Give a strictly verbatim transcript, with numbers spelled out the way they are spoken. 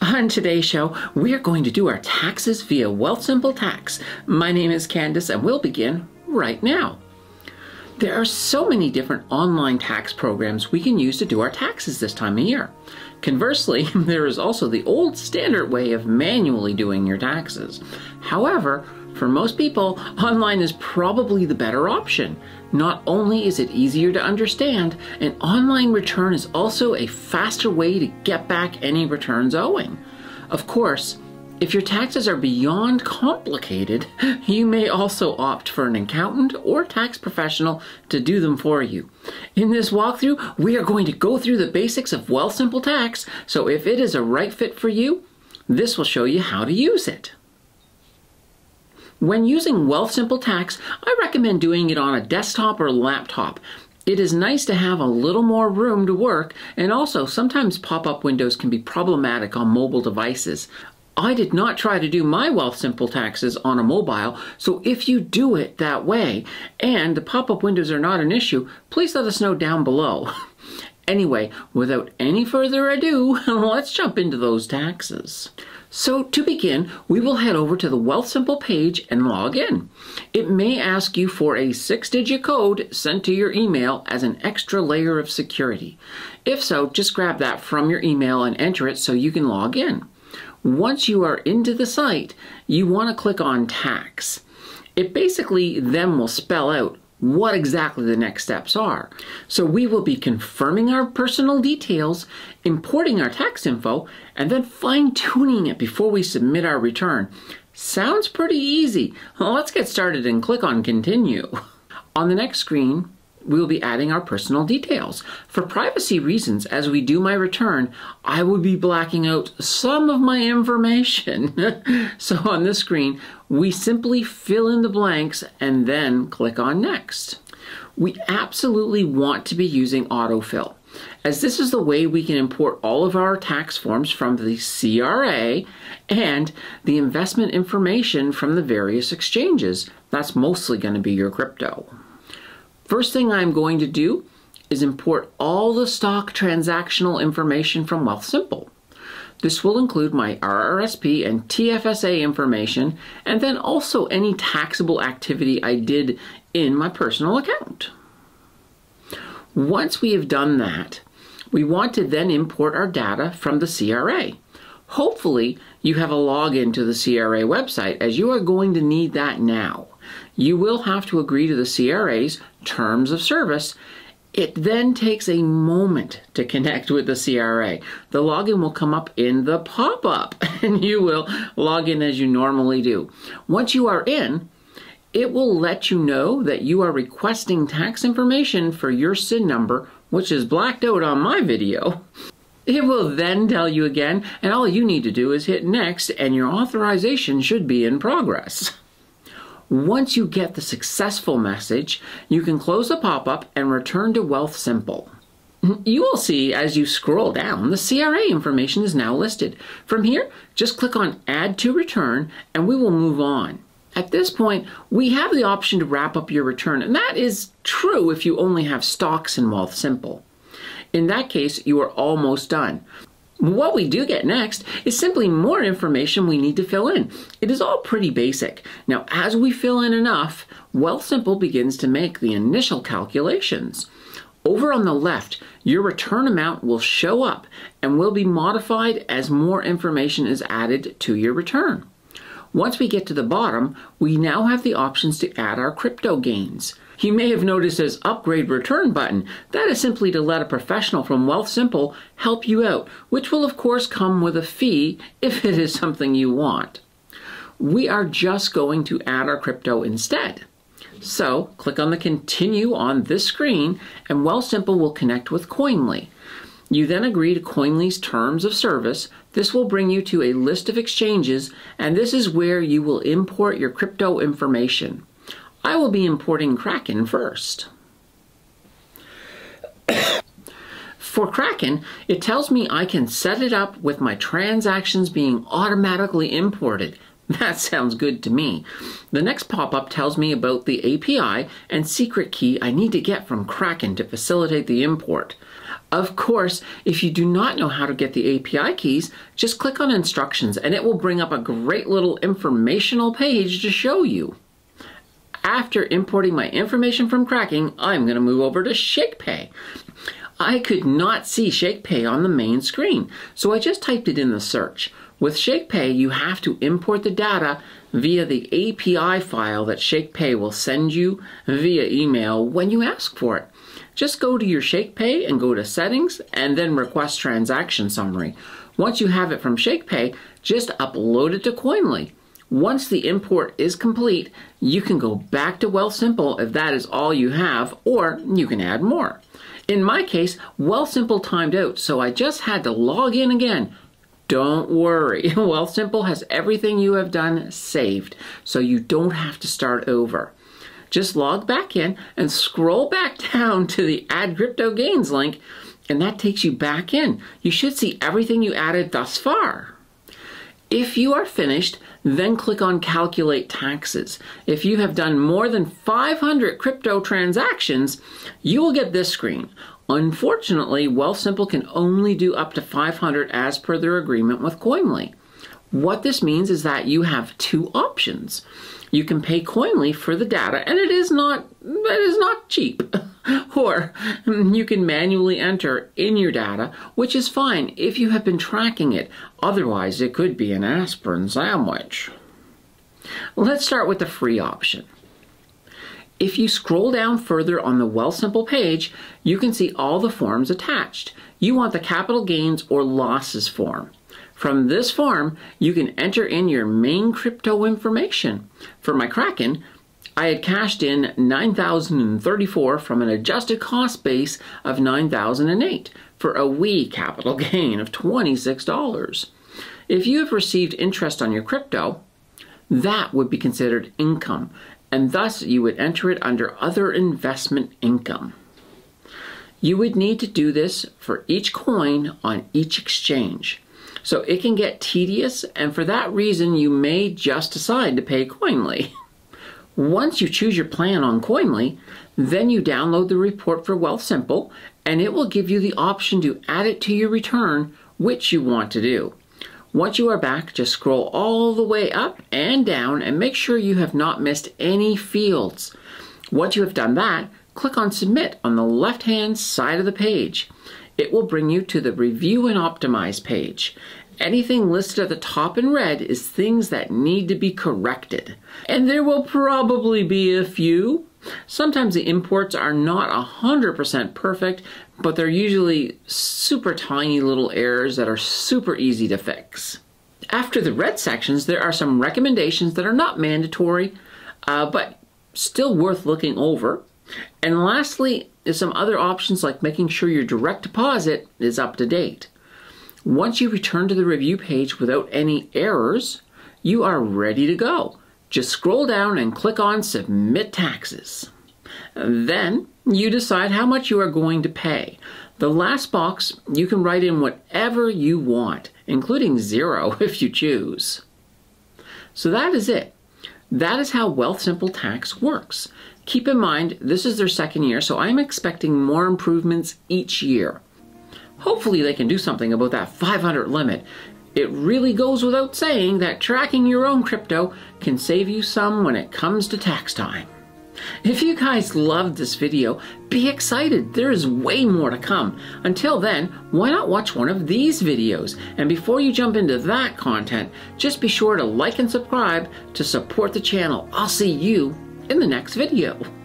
On today's show, we are going to do our taxes via Wealthsimple Tax. My name is Candace and we'll begin right now. There are so many different online tax programs we can use to do our taxes this time of year. Conversely, there is also the old standard way of manually doing your taxes. However, for most people, online is probably the better option. Not only is it easier to understand, an online return is also a faster way to get back any returns owing. Of course, if your taxes are beyond complicated, you may also opt for an accountant or tax professional to do them for you. In this walkthrough, we are going to go through the basics of Wealthsimple Tax, so if it is a right fit for you, this will show you how to use it. When using Wealthsimple Tax, I recommend doing it on a desktop or laptop. It is nice to have a little more room to work, and also sometimes pop-up windows can be problematic on mobile devices. I did not try to do my Wealthsimple Taxes on a mobile, so if you do it that way and the pop-up windows are not an issue, please let us know down below. Anyway, without any further ado, let's jump into those taxes. So to begin, we will head over to the Wealthsimple page and log in. It may ask you for a six-digit code sent to your email as an extra layer of security. If so, just grab that from your email and enter it so you can log in. Once you are into the site, you want to click on Tax. It basically then will spell out what exactly the next steps are. So we will be confirming our personal details, importing our tax info, and then fine-tuning it before we submit our return. Sounds pretty easy. Well, let's get started and click on Continue. On the next screen, we will be adding our personal details. For privacy reasons, as we do my return, I will be blacking out some of my information. So on this screen, we simply fill in the blanks and then click on Next. We absolutely want to be using autofill, as this is the way we can import all of our tax forms from the C R A and the investment information from the various exchanges. That's mostly going to be your crypto. First thing I'm going to do is import all the stock transactional information from Wealthsimple. This will include my R R S P and T F S A information, and then also any taxable activity I did in my personal account. Once we have done that, we want to then import our data from the C R A. Hopefully, you have a login to the C R A website, as you are going to need that now. You will have to agree to the C R A's terms of service. It then takes a moment to connect with the C R A. The login will come up in the pop-up, and you will log in as you normally do. Once you are in, it will let you know that you are requesting tax information for your S I N number, which is blacked out on my video. It will then tell you again, and all you need to do is hit Next, and your authorization should be in progress. Once you get the successful message, you can close the pop-up and return to Wealthsimple. You will see as you scroll down, the C R A information is now listed. From here, just click on Add to Return and we will move on. At this point, we have the option to wrap up your return, and that is true if you only have stocks in Wealthsimple. In that case, you are almost done. What we do get next is simply more information we need to fill in. It is all pretty basic. Now, as we fill in enough, Wealthsimple begins to make the initial calculations. Over on the left, your return amount will show up and will be modified as more information is added to your return. Once we get to the bottom, we now have the options to add our crypto gains. You may have noticed this Upgrade Return button. That is simply to let a professional from Wealthsimple help you out, which will of course come with a fee if it is something you want. We are just going to add our crypto instead. So click on the Continue on this screen and Wealthsimple will connect with Koinly. You then agree to Koinly's terms of service. This will bring you to a list of exchanges, and this is where you will import your crypto information. I will be importing Kraken first. For Kraken, it tells me I can set it up with my transactions being automatically imported. That sounds good to me. The next pop-up tells me about the A P I and secret key I need to get from Kraken to facilitate the import. Of course, if you do not know how to get the A P I keys, just click on instructions and it will bring up a great little informational page to show you. After importing my information from Kraken, I'm going to move over to ShakePay. I could not see ShakePay on the main screen, so I just typed it in the search. With ShakePay, you have to import the data via the A P I file that ShakePay will send you via email when you ask for it. Just go to your ShakePay and go to Settings and then Request Transaction Summary. Once you have it from ShakePay, just upload it to Koinly. Once the import is complete, you can go back to Wealthsimple if that is all you have, or you can add more. In my case, Wealthsimple timed out, so I just had to log in again. Don't worry, Wealthsimple has everything you have done saved, so you don't have to start over. Just log back in and scroll back down to the Add Crypto Gains link, and that takes you back in. You should see everything you added thus far. If you are finished, then click on Calculate Taxes. If you have done more than five hundred crypto transactions, you will get this screen. Unfortunately, Wealthsimple can only do up to five hundred as per their agreement with Koinly. What this means is that you have two options. You can pay Koinly for the data, and it is not, it is not cheap. Or you can manually enter in your data, which is fine if you have been tracking it. Otherwise, it could be an aspirin sandwich. Let's start with the free option. If you scroll down further on the Wealthsimple page, you can see all the forms attached. You want the capital gains or losses form. From this form, you can enter in your main crypto information. For my Kraken, I had cashed in nine thousand thirty-four from an adjusted cost base of nine thousand eight for a wee capital gain of twenty-six dollars. If you have received interest on your crypto, that would be considered income, and thus you would enter it under other investment income. You would need to do this for each coin on each exchange. So it can get tedious, and for that reason you may just decide to pay Koinly. Once you choose your plan on Koinly, then you download the report for Wealthsimple, and it will give you the option to add it to your return, which you want to do. Once you are back, just scroll all the way up and down and make sure you have not missed any fields. Once you have done that, click on Submit on the left-hand side of the page. It will bring you to the Review and Optimize page. Anything listed at the top in red is things that need to be corrected. And there will probably be a few. Sometimes the imports are not one hundred percent perfect, but they're usually super tiny little errors that are super easy to fix. After the red sections, there are some recommendations that are not mandatory, uh, but still worth looking over. And lastly, is some other options like making sure your direct deposit is up to date. Once you return to the review page without any errors, you are ready to go. Just scroll down and click on Submit Taxes. Then you decide how much you are going to pay. The last box, you can write in whatever you want, including zero if you choose. So that is it. That is how Wealthsimple Tax works. Keep in mind, this is their second year, so I'm expecting more improvements each year. Hopefully they can do something about that five hundred limit. It really goes without saying that tracking your own crypto can save you some when it comes to tax time. If you guys loved this video, be excited. There is way more to come. Until then, why not watch one of these videos? And before you jump into that content, just be sure to like and subscribe to support the channel. I'll see you in the next video.